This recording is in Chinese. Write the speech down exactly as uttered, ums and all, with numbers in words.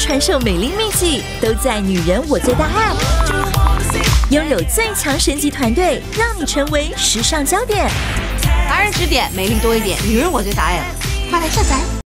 传授美丽秘籍都在女人我最大 App， 拥有最强神级团队，让你成为时尚焦点。达人指点，美丽多一点，女人我最大 App， 快来下载。